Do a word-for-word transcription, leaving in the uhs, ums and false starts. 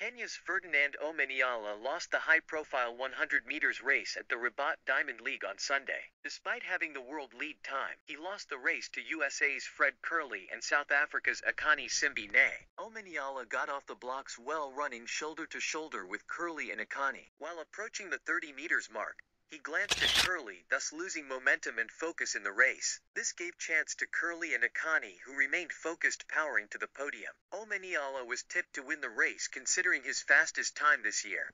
Kenya's Ferdinand Omanyala lost the high-profile one hundred meters race at the Rabat Diamond League on Sunday. Despite having the world lead time, he lost the race to U S A's Fred Kerly and South Africa's Akani Simbine. Omanyala got off the blocks well, running shoulder-to-shoulder with Kerly and Akani. While approaching the thirty meters mark, he glanced at Kerly, thus losing momentum and focus in the race. This gave chance to Kerly and Akani, who remained focused, powering to the podium. Omanyala was tipped to win the race considering his fastest time this year.